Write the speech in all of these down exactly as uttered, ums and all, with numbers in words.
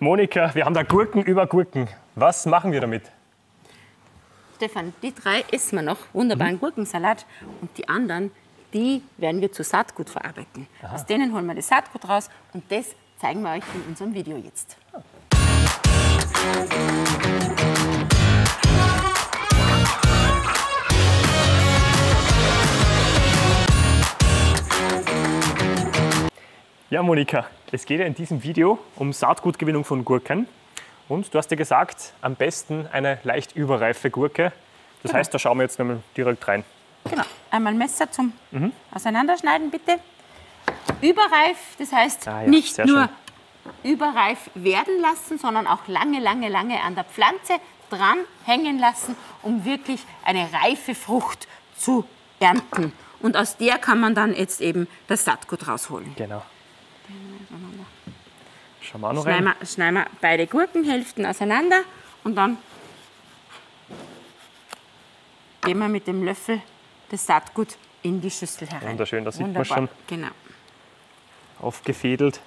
Monika, wir haben da Gurken über Gurken. Was machen wir damit? Stefan, die drei essen wir noch. Wunderbaren mhm. Gurkensalat. Und die anderen, die werden wir zu Saatgut verarbeiten. Aha. Aus denen holen wir das Saatgut raus und das zeigen wir euch in unserem Video jetzt. Ja. Ja, Monika, es geht ja in diesem Video um Saatgutgewinnung von Gurken. Und du hast ja gesagt, am besten eine leicht überreife Gurke. Das genau. heißt, da schauen wir jetzt nochmal direkt rein. Genau, einmal Messer zum mhm. Auseinanderschneiden, bitte. Überreif, das heißt ah, ja. nicht Sehr nur schön. überreif werden lassen, sondern auch lange, lange, lange an der Pflanze dran hängen lassen, um wirklich eine reife Frucht zu ernten. Und aus der kann man dann jetzt eben das Saatgut rausholen. Genau. Schauen wir auch noch rein. Schneiden wir, schneiden wir beide Gurkenhälften auseinander und dann geben wir mit dem Löffel das Saatgut in die Schüssel herein. Wunderschön, das sieht man schon. Genau. Aufgefädelt.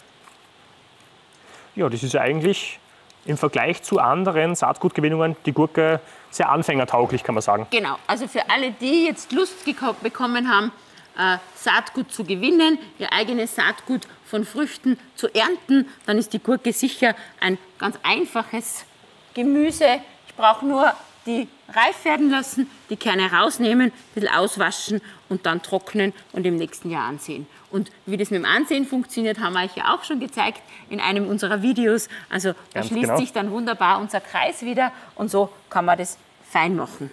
Ja, das ist ja eigentlich im Vergleich zu anderen Saatgutgewinnungen die Gurke sehr anfängertauglich, kann man sagen. Genau, also für alle, die jetzt Lust bekommen haben, Äh, Saatgut zu gewinnen, ihr eigenes Saatgut von Früchten zu ernten, dann ist die Gurke sicher ein ganz einfaches Gemüse. Ich brauche nur die reif werden lassen, die Kerne rausnehmen, ein bisschen auswaschen und dann trocknen und im nächsten Jahr ansehen. Und wie das mit dem Ansehen funktioniert, haben wir euch ja auch schon gezeigt in einem unserer Videos. Also da schließt sich dann wunderbar unser Kreis wieder und so kann man das fein machen.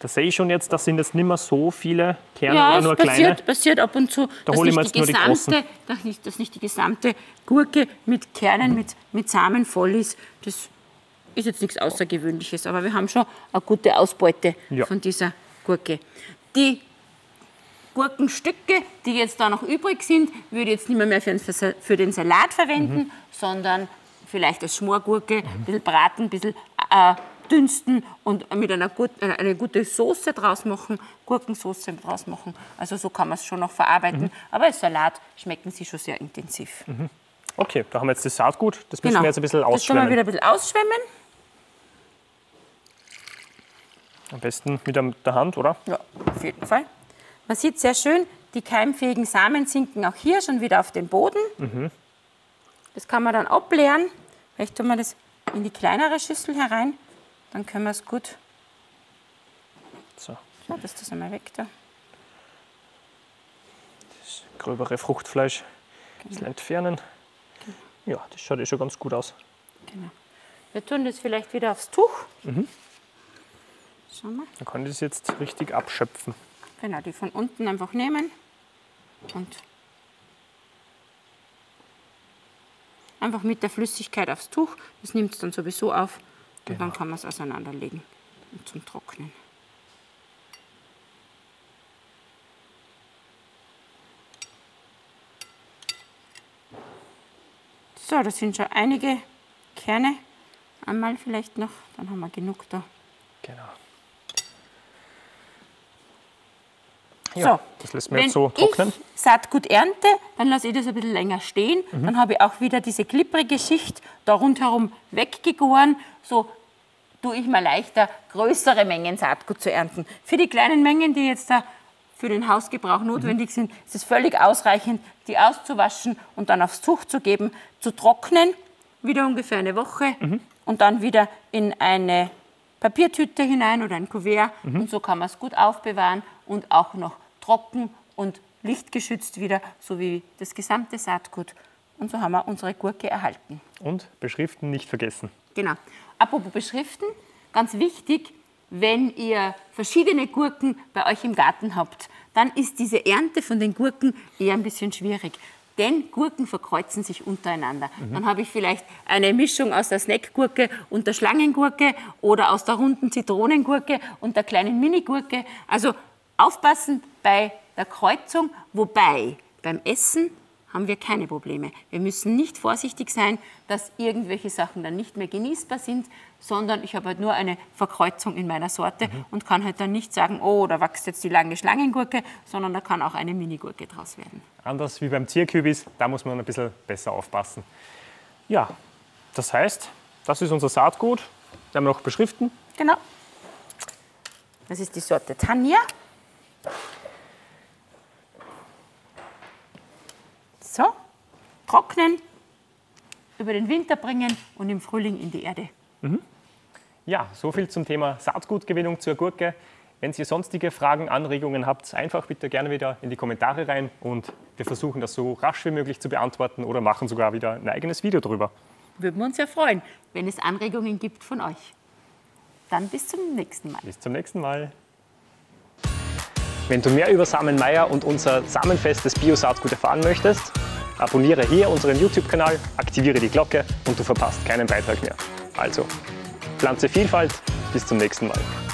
Da sehe ich schon jetzt, das sind jetzt nicht mehr so viele Kerne, ja, oder nur passiert, kleine. Ja, das passiert ab und zu, da dass, nicht jetzt die gesamte, nur die dass, nicht, dass nicht die gesamte Gurke mit Kernen, mit, mit Samen voll ist. Das ist jetzt nichts Außergewöhnliches, aber wir haben schon eine gute Ausbeute ja. von dieser Gurke. Die Gurkenstücke, die jetzt da noch übrig sind, würde ich jetzt nicht mehr, mehr für, den, für den Salat verwenden, mhm. sondern vielleicht als Schmorgurke, mhm. ein bisschen braten, ein bisschen äh, dünsten und mit einer, gut, einer eine gute Soße draus machen, Gurkensoße draus machen. Also so kann man es schon noch verarbeiten. Mhm. Aber als Salat schmecken sie schon sehr intensiv. Mhm. Okay, da haben wir jetzt das Saatgut. Das müssen genau. wir jetzt ein bisschen ausschwemmen. Das können wir wieder ein bisschen ausschwemmen. Am besten mit der Hand, oder? Ja, auf jeden Fall. Man sieht sehr schön, die keimfähigen Samen sinken auch hier schon wieder auf den Boden. Mhm. Das kann man dann ableeren. Vielleicht tun wir das in die kleinere Schüssel herein. Dann können wir es gut. So. Schau, dass das einmal weg da. Das gröbere Fruchtfleisch, genau. das entfernen. Genau. Ja, das schaut eh schon ganz gut aus. Genau. Wir tun das vielleicht wieder aufs Tuch. Mhm. Schau mal. Dann kann ich das jetzt richtig abschöpfen. Genau, die von unten einfach nehmen und einfach mit der Flüssigkeit aufs Tuch. Das nimmt es dann sowieso auf. Und dann kann man es auseinanderlegen und zum Trocknen. So, das sind schon einige Kerne. Einmal vielleicht noch, dann haben wir genug da. Genau. Ja, so, das lässt mir jetzt so trocknen. Wenn ich Saatgut ernte, dann lasse ich das ein bisschen länger stehen. Mhm. Dann habe ich auch wieder diese klipprige Schicht da rundherum weggegoren. So tue ich mir leichter, größere Mengen Saatgut zu ernten. Für die kleinen Mengen, die jetzt da für den Hausgebrauch notwendig mhm. sind, ist es völlig ausreichend, die auszuwaschen und dann aufs Tuch zu geben, zu trocknen, wieder ungefähr eine Woche mhm. und dann wieder in eine Papiertüte hinein oder ein Kuvert. Mhm. Und so kann man es gut aufbewahren und auch noch trocken und lichtgeschützt wieder, so wie das gesamte Saatgut. Und so haben wir unsere Gurke erhalten. Und beschriften nicht vergessen. Genau. Apropos beschriften, ganz wichtig, wenn ihr verschiedene Gurken bei euch im Garten habt, dann ist diese Ernte von den Gurken eher ein bisschen schwierig. Denn Gurken verkreuzen sich untereinander. Mhm. Dann habe ich vielleicht eine Mischung aus der Snackgurke und der Schlangengurke oder aus der runden Zitronengurke und der kleinen Minigurke. Also aufpassen bei der Kreuzung, wobei beim Essen haben wir keine Probleme. Wir müssen nicht vorsichtig sein, dass irgendwelche Sachen dann nicht mehr genießbar sind, sondern ich habe halt nur eine Verkreuzung in meiner Sorte mhm. und kann halt dann nicht sagen, oh, da wächst jetzt die lange Schlangengurke, sondern da kann auch eine Minigurke draus werden. Anders wie beim Zierkürbis, da muss man ein bisschen besser aufpassen. Ja, Das heißt, das ist unser Saatgut. Werden wir noch beschriften. Genau. Das ist die Sorte Tanja. So, trocknen, über den Winter bringen und im Frühling in die Erde. Mhm. Ja, soviel zum Thema Saatgutgewinnung zur Gurke. Wenn ihr sonstige Fragen, Anregungen habt, einfach bitte gerne wieder in die Kommentare rein und wir versuchen das so rasch wie möglich zu beantworten oder machen sogar wieder ein eigenes Video darüber. Würden wir uns ja freuen, wenn es Anregungen gibt von euch. Dann bis zum nächsten Mal. Bis zum nächsten Mal. Wenn du mehr über Samenmaier und unser samenfestes Bio-Saatgut erfahren möchtest, abonniere hier unseren YouTube-Kanal, aktiviere die Glocke und du verpasst keinen Beitrag mehr. Also, Pflanze Vielfalt, bis zum nächsten Mal.